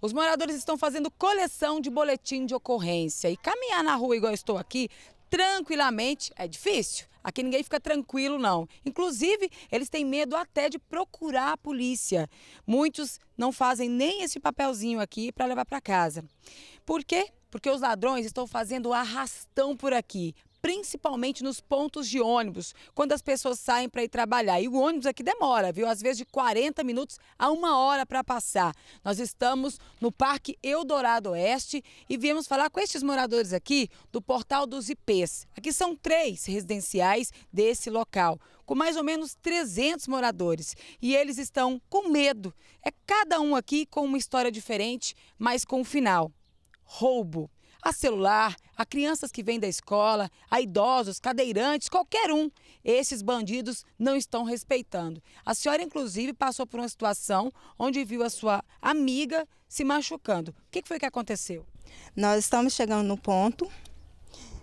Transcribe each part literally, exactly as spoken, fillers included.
Os moradores estão fazendo coleção de boletim de ocorrência. E caminhar na rua igual eu estou aqui, tranquilamente, é difícil. Aqui ninguém fica tranquilo, não. Inclusive, eles têm medo até de procurar a polícia. Muitos não fazem nem esse papelzinho aqui para levar para casa. Por quê? Porque os ladrões estão fazendo arrastão por aqui, principalmente nos pontos de ônibus, quando as pessoas saem para ir trabalhar. E o ônibus aqui demora, viu? Às vezes de quarenta minutos a uma hora para passar. Nós estamos no Parque Eldorado Oeste e viemos falar com estes moradores aqui do Portal dos I Ps. Aqui são três residenciais desse local, com mais ou menos trezentos moradores. E eles estão com medo. É cada um aqui com uma história diferente, mas com um final. Roubo. A celular, a crianças que vêm da escola, a idosos, cadeirantes, qualquer um. Esses bandidos não estão respeitando. A senhora, inclusive, passou por uma situação onde viu a sua amiga se machucando. O que foi que aconteceu? Nós estamos chegando no ponto.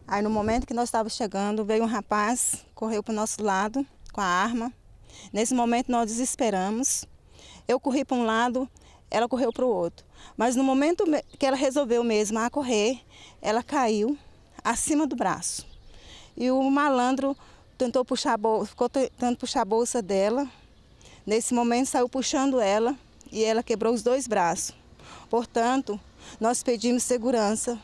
Aí, no momento que nós estávamos chegando, veio um rapaz, correu para o nosso lado com a arma. Nesse momento, nós desesperamos. Eu corri para um lado, ela correu para o outro. Mas no momento que ela resolveu mesmo a correr, ela caiu acima do braço. E o malandro tentou puxar a bolsa, ficou tentando puxar a bolsa dela. Nesse momento saiu puxando ela e ela quebrou os dois braços. Portanto, nós pedimos segurança.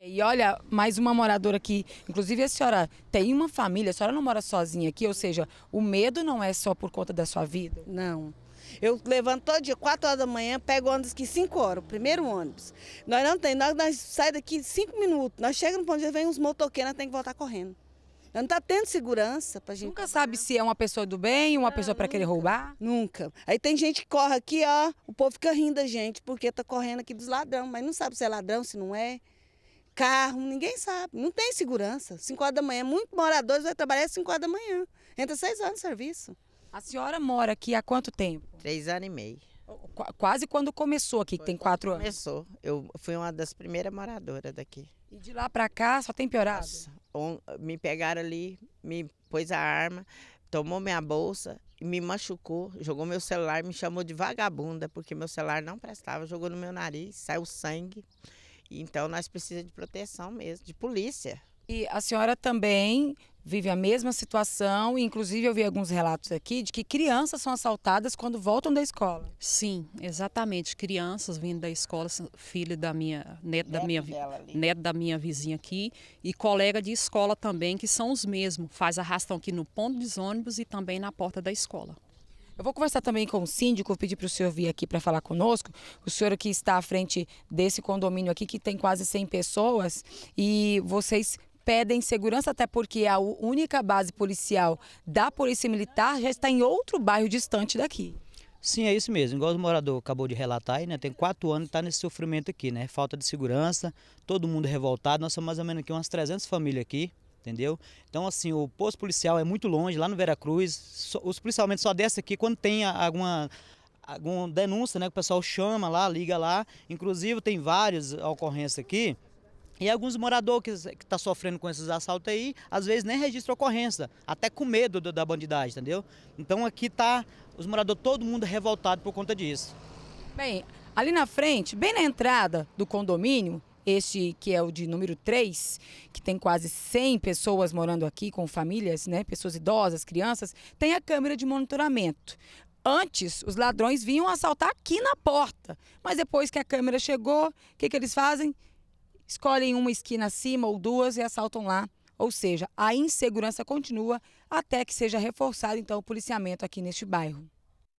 E olha, mais uma moradora aqui, inclusive a senhora tem uma família, a senhora não mora sozinha aqui, ou seja, o medo não é só por conta da sua vida? Não. Eu levanto todo dia, quatro horas da manhã, pego ônibus aqui cinco horas, o primeiro ônibus. Nós não tem, nós, nós saímos daqui cinco minutos, nós chegamos no ponto de vem uns motoqueiros, nós temos que voltar correndo. Nós não tá tendo segurança pra gente. Nunca sabe se é uma pessoa do bem, uma ah, pessoa para querer roubar? Nunca. Aí tem gente que corre aqui, ó, o povo fica rindo da gente, porque tá correndo aqui dos ladrão, mas não sabe se é ladrão, se não é. Carro, ninguém sabe, não tem segurança. cinco horas da manhã, muitos moradores vão trabalhar às cinco horas da manhã, entra seis horas no serviço. A senhora mora aqui há quanto tempo? Três anos e meio. Qu quase quando começou aqui, que tem quatro anos. Começou. Eu fui uma das primeiras moradoras daqui. E de lá pra cá só tem piorado? Nossa, um, me pegaram ali, me pôs a arma, tomou minha bolsa, me machucou, jogou meu celular, me chamou de vagabunda, porque meu celular não prestava, jogou no meu nariz, saiu sangue. Então nós precisamos de proteção mesmo, de polícia. E a senhora também vive a mesma situação, inclusive eu vi alguns relatos aqui de que crianças são assaltadas quando voltam da escola. Sim, exatamente, crianças vindo da escola, filho da minha, neto, neto da minha, neto da minha vizinha aqui e colega de escola também, que são os mesmos, faz arrastão aqui no ponto dos ônibus e também na porta da escola. Eu vou conversar também com o síndico, pedir para o senhor vir aqui para falar conosco. O senhor que está à frente desse condomínio aqui, que tem quase cem pessoas, e vocês pedem segurança, até porque a única base policial da Polícia Militar já está em outro bairro distante daqui. Sim, é isso mesmo. Igual o morador acabou de relatar aí, né? Tem quatro anos que está nesse sofrimento aqui, né? Falta de segurança, todo mundo revoltado. Nós somos mais ou menos aqui umas trezentas famílias aqui, entendeu? Então, assim, o posto policial é muito longe, lá no Veracruz. Os policialmente só descem aqui quando tem alguma... alguma denúncia, né? Que o pessoal chama lá, liga lá. Inclusive, tem várias ocorrências aqui. E alguns moradores que estão sofrendo com esses assaltos aí, às vezes nem registram ocorrência, até com medo do, da bandidagem, entendeu? Então aqui tá os moradores, todo mundo revoltado por conta disso. Bem, ali na frente, bem na entrada do condomínio, este que é o de número três, que tem quase cem pessoas morando aqui com famílias, né, pessoas idosas, crianças, tem a câmera de monitoramento. Antes, os ladrões vinham assaltar aqui na porta, mas depois que a câmera chegou, o que, que eles fazem? Escolhem uma esquina acima ou duas e assaltam lá. Ou seja, a insegurança continua até que seja reforçado, então, o policiamento aqui neste bairro.